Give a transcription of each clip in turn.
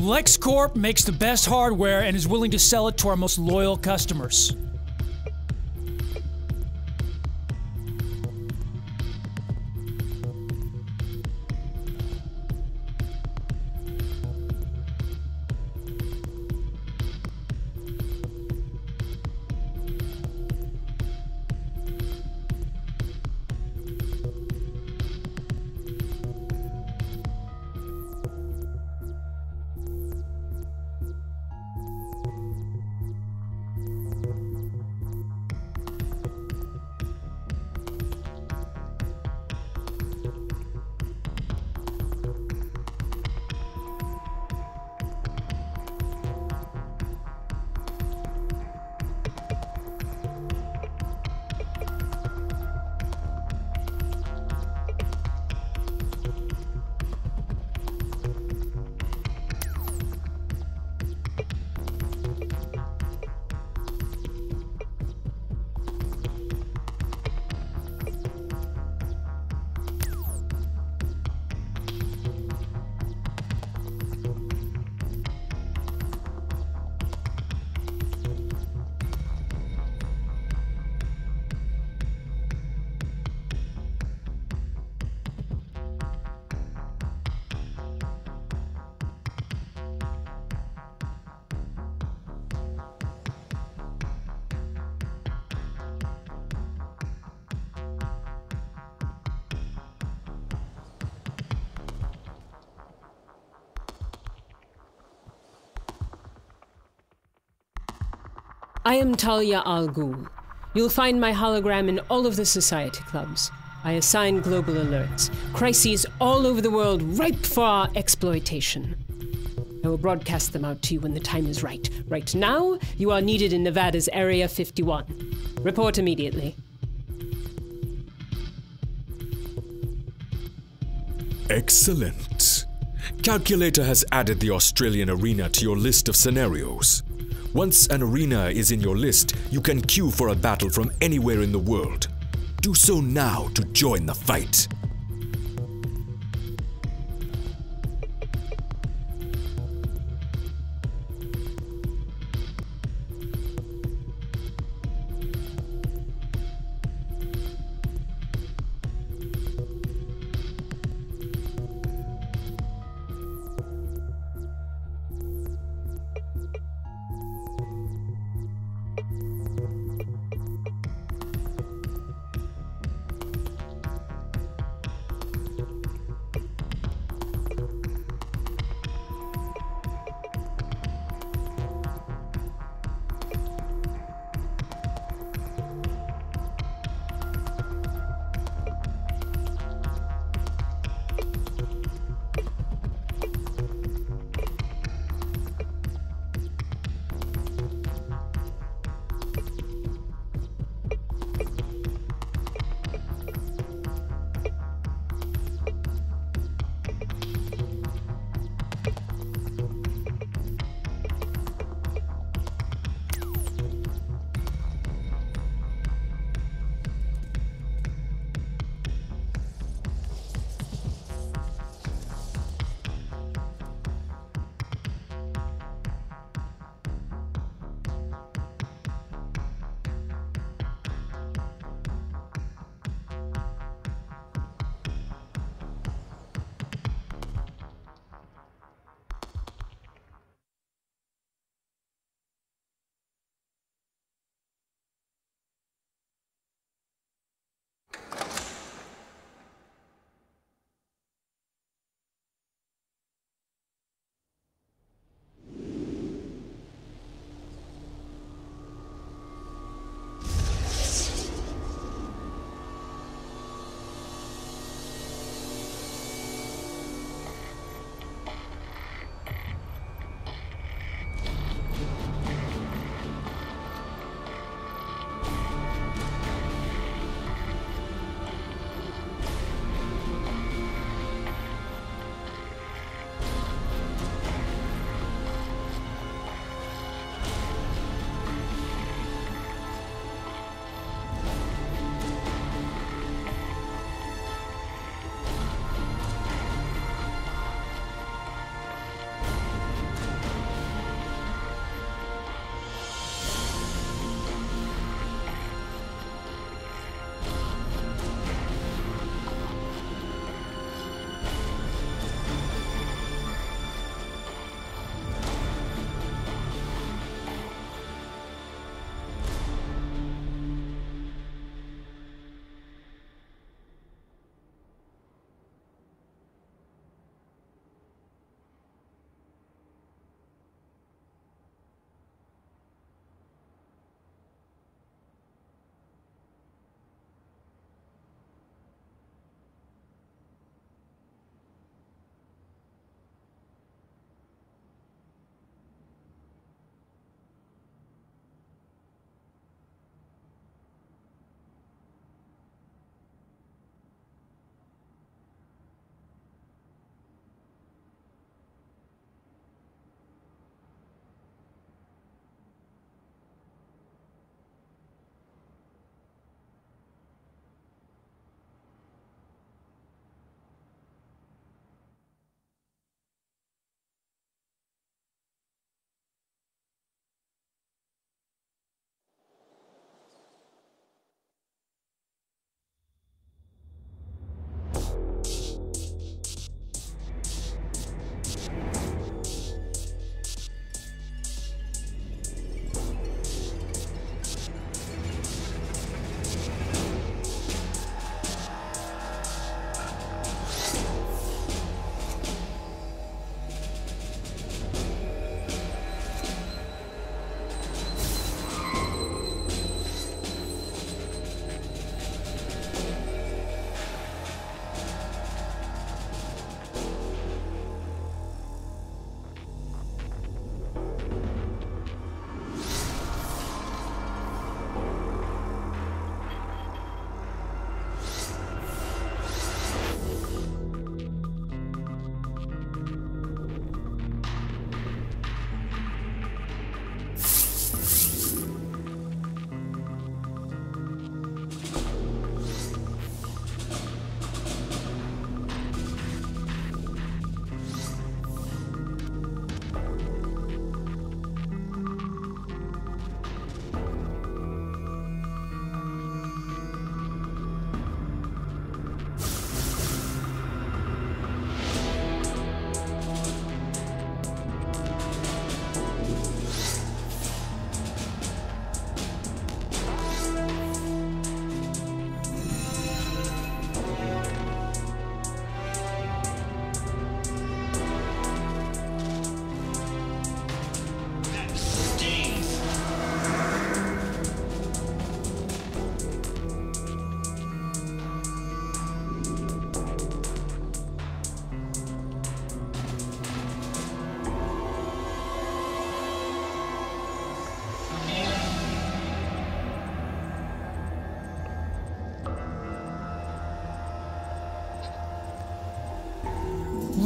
LexCorp makes the best hardware and is willing to sell it to our most loyal customers. I am Talia Al Ghul. You'll find my hologram in all of the society clubs. I assign global alerts. Crises all over the world ripe for our exploitation. I will broadcast them out to you when the time is right. Right now, you are needed in Nevada's Area 51. Report immediately. Excellent. Calculator has added the Australian arena to your list of scenarios. Once an arena is in your list, you can queue for a battle from anywhere in the world. Do so now to join the fight.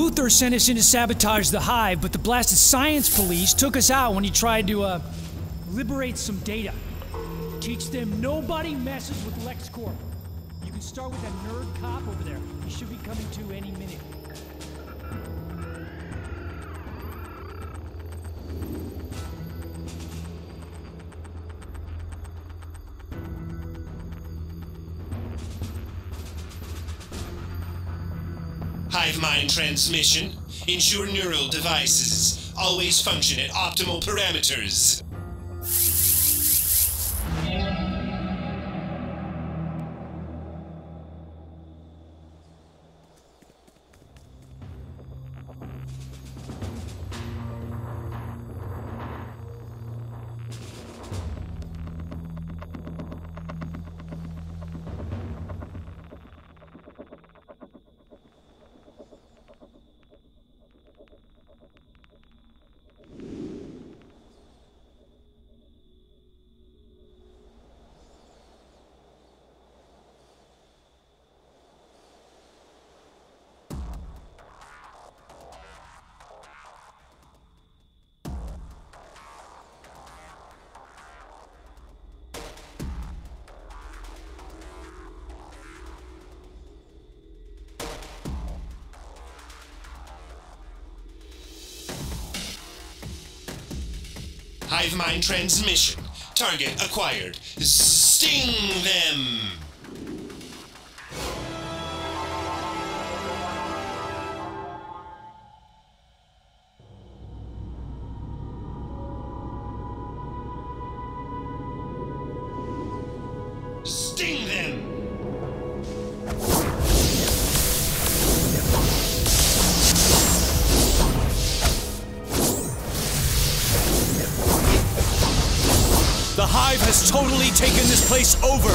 Luther sent us in to sabotage the hive, but the blasted science police took us out when he tried to, liberate some data. Teach them nobody messes with LexCorp. You can start with that nerd cop over there. He should be coming to any minute. Hive mind transmission. Ensure neural devices always function at optimal parameters. Hive mind transmission. Target acquired. Sting them! Has totally taken this place over!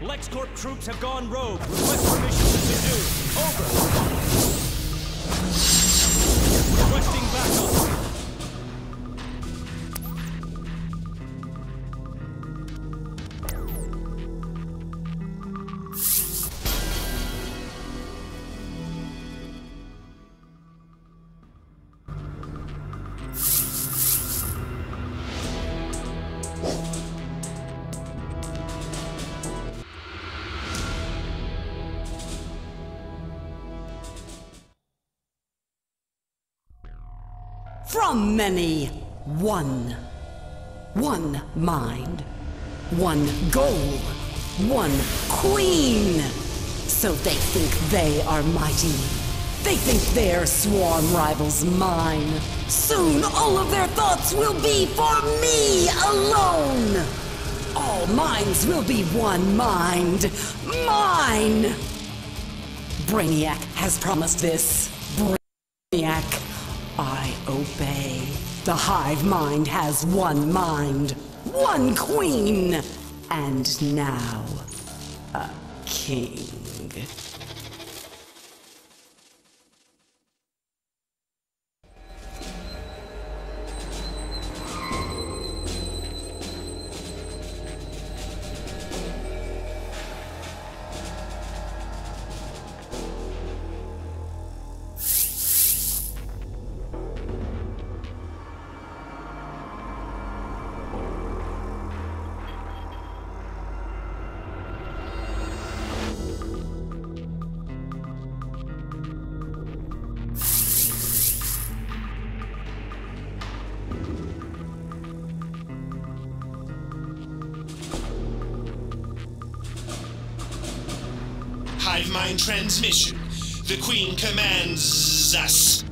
LexCorp troops have gone rogue. Request permission to subdue. Over. Requesting backup. From many, one mind, one goal, one queen. So they think they are mighty. They think their swarm rivals mine. Soon all of their thoughts will be for me alone. All minds will be one mind, mine. Brainiac has promised this. Brainiac. I obey. The hive mind has one mind, one queen, and now a king. Hive mind transmission. The Queen commands us.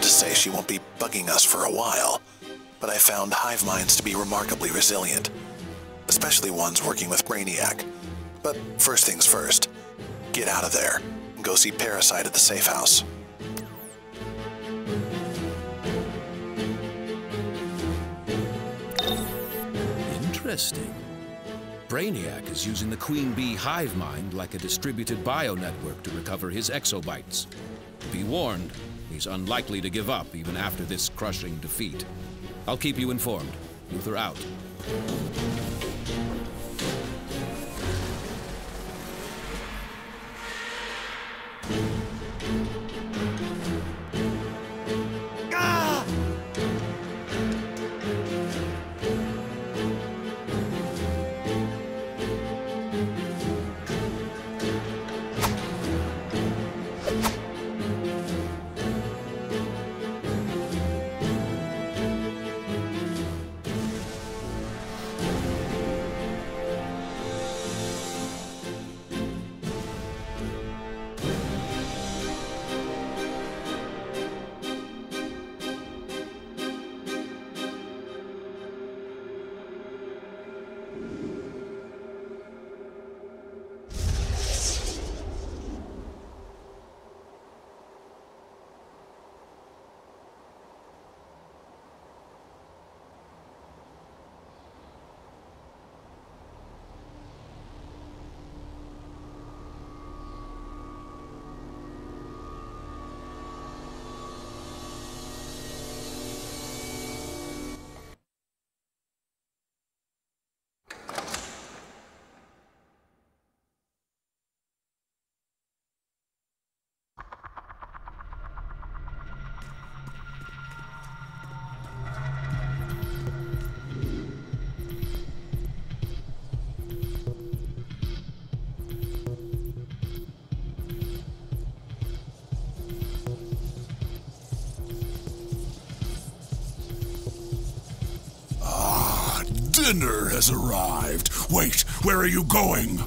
To say she won't be bugging us for a while, but I found hive minds to be remarkably resilient, especially ones working with Brainiac. But first things first, get out of there and go see Parasite at the safe house. Interesting. Brainiac is using the Queen Bee hive mind like a distributed bio network to recover his exobytes. Be warned. He's unlikely to give up, even after this crushing defeat. I'll keep you informed. Luther out. Dinner has arrived. Wait, where are you going?